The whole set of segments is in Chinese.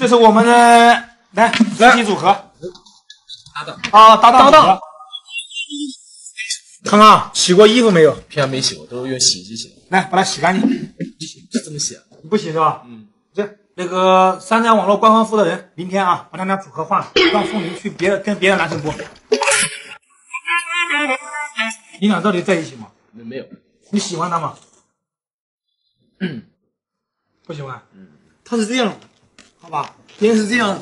这是我们的来肢体组合搭档啊，搭档。康康洗过衣服没有？平常没洗过，都是用洗衣机洗的。来，把它洗干净。是这么洗？你不洗是吧？嗯。那个三江网络官方负责人，明天啊，把他俩组合换了，让宋林去跟别的男生播。你俩到底在一起吗？没有。你喜欢他吗？嗯。不喜欢。嗯。他是这样的，好吧？别人是这样的。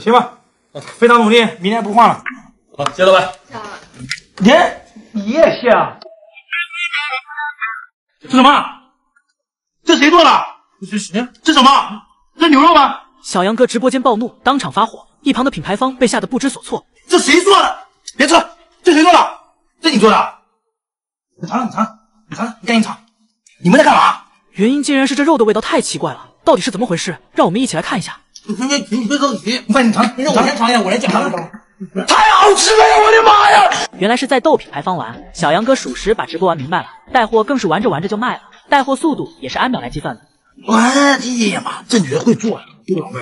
行吧，非常努力，明天不换了。好，谢老板。耶，你也谢啊？这什么？这谁做的？谁？这什么？这牛肉吗？小杨哥直播间暴怒，当场发火，一旁的品牌方被吓得不知所措。这谁做的？别吃！这谁做的？这你做的？你尝尝，你赶紧尝！你们在干嘛？原因竟然是这肉的味道太奇怪了，到底是怎么回事？让我们一起来看一下。你别着急，快你尝！我先尝一下，我来讲。太好吃了！我的妈呀！原来是在逗品牌方玩，小杨哥属实把直播玩明白了，带货更是玩着玩着就卖了，带货速度也是按秒来计算的。我的妈！这女的会做呀，老妹，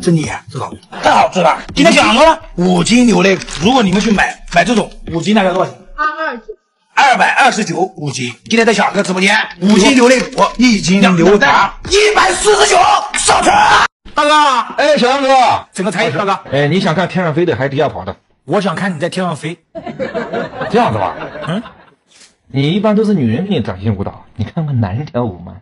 真厉害，这老妹太好吃了。今天讲了5斤牛肋，如果你们去买这种5斤，大概多少钱？229.229.5斤。今天在小杨哥直播间，5斤牛肋骨，1斤牛杂，149，上车！大哥，哎，小杨哥，整个才艺，大哥，哎，你想看天上飞的还是地下跑的？我想看你在天上飞。这样子吧，嗯。你一般都是女人给你展现舞蹈，你看过男人跳舞吗？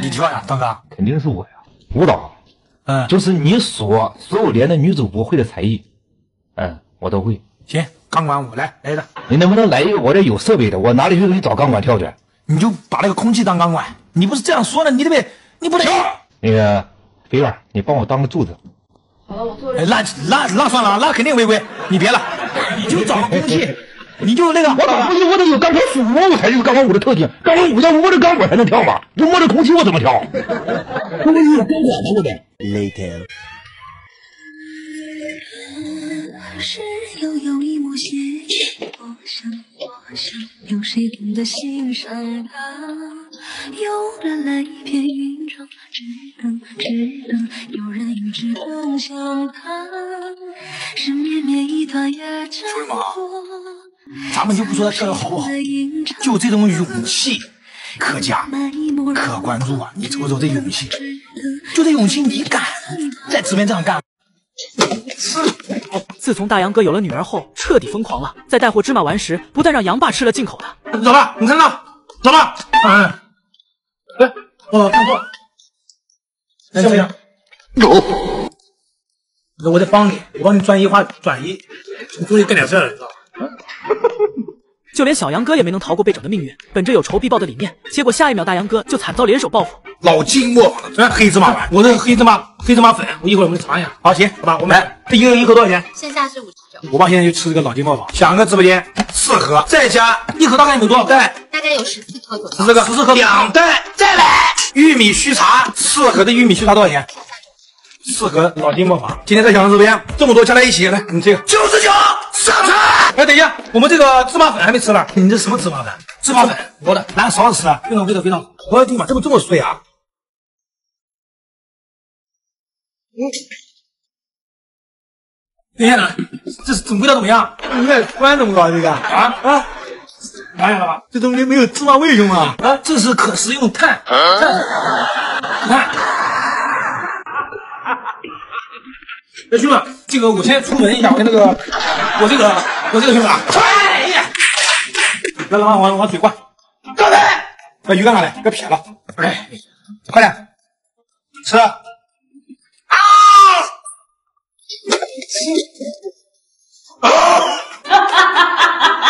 你跳呀，大哥，肯定是我呀。舞蹈，嗯，就是你所有连的女主播会的才艺，嗯，我都会。行，钢管舞来一个。你能不能来一个？我这有设备的，我哪里去给你找钢管跳去？你就把那个空气当钢管。你不是这样说的，你不得。那个肥软，你帮我当个柱子。好了，我做人。那算了，那肯定违规，你别了，你就找空气。你就那个，我咋不是？我得有钢管舞，我才有钢管舞的特性。钢管舞要摸着钢管才能跳嘛，不摸着空气我怎么跳？我得有钢管呢，我得。Later。是又有一抹血，我想，有谁懂得欣赏它？又染了一片云妆，只等有人与之共享它。是绵绵一团野战火。咱们就不说他跳的好不好，就这种勇气可嘉，可关注啊！你瞅瞅这勇气，就这勇气，你敢在直播这样干？自从大杨哥有了女儿后，彻底疯狂了，在带货芝麻丸时，不但让杨爸吃了进口的。走吧，你看到？走吧。哎，我看错了，行不行？有，我在帮你，我帮你转移，你终于干点事了，你知道吧？就连小杨哥也没能逃过被整的命运。本着有仇必报的理念，结果下一秒大杨哥就惨遭联手报复。老金莫了，咱黑芝麻丸，我这黑芝麻粉，我一会儿我们尝一下。好，行，好吧，我们来，这一个人一盒多少钱？现在是59。我爸现在就吃这个老金莫吧。小杨哥直播间4盒，再加一盒大概有多少袋？大概有14颗左右。14颗，2袋，再来玉米须茶，4盒的玉米须茶多少钱？4盒老金莫法。今天在小杨直播间这么多加在一起，来，你这个99，上车。哎，等一下，我们这个芝麻粉还没吃呢。你这什么芝麻粉？芝麻粉，我的，拿勺子吃啊，非常非常好。我的地方这么碎啊！等一下，这是味道怎么样？你看关怎么搞这个啊？发现了吧？这东西没有芝麻味，兄弟啊！这是可食用碳。哎，兄弟，这个我先出门一下，我这个兄弟啊，哎呀，来老板，我往水灌，干杯！把鱼干上来，别撇了，哎，快点吃！啊！啊！哈哈哈哈！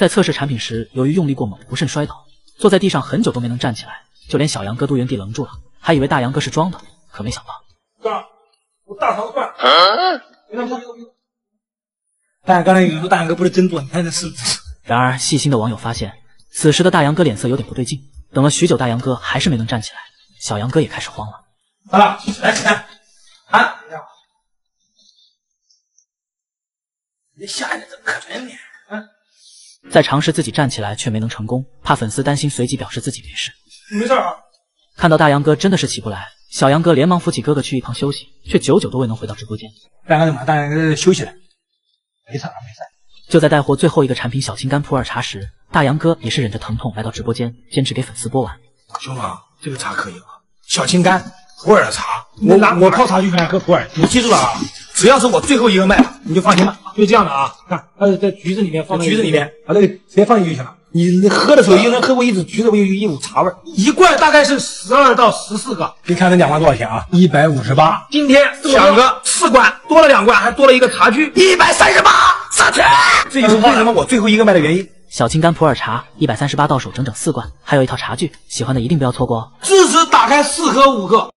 在测试产品时，由于用力过猛，不慎摔倒，坐在地上很久都没能站起来，就连小杨哥都原地愣住了，还以为大杨哥是装的，可没想到，干，我大嫂干，大杨刚才有说大杨哥不是真做，你看这是不是？然而细心的网友发现，此时的大杨哥脸色有点不对劲，等了许久，大杨哥还是没能站起来，小杨哥也开始慌了。啊，来起来，啊，你吓得怎么可怜你？ 在尝试自己站起来，却没能成功，怕粉丝担心，随即表示自己没事。没事啊。看到大杨哥真的是起不来，小杨哥连忙扶起哥哥去一旁休息，却久久都未能回到直播间。大杨哥休息了，没事啊，没事。就在带货最后一个产品小心肝普洱茶时，大杨哥也是忍着疼痛来到直播间，坚持给粉丝播完。兄弟，这个茶可以吗？小心肝普洱茶，我泡茶就喜欢喝普洱，你记住了啊，只要是我最后一个卖了，你就放心吧。 就这样的啊，看，在橘子里面放，橘子里面，把那个直接放进去就行了。你喝的时候，一人喝过一只橘子，一股茶味，一罐大概是12到14个。别看他两罐多少钱啊，158。今天小哥4罐，多了2罐，还多了一个茶具，138。上去。这就是为什么我最后一个卖的原因。小青柑普洱茶138到手，整整4罐，还有一套茶具，喜欢的一定不要错过哦。至少打开4盒5个。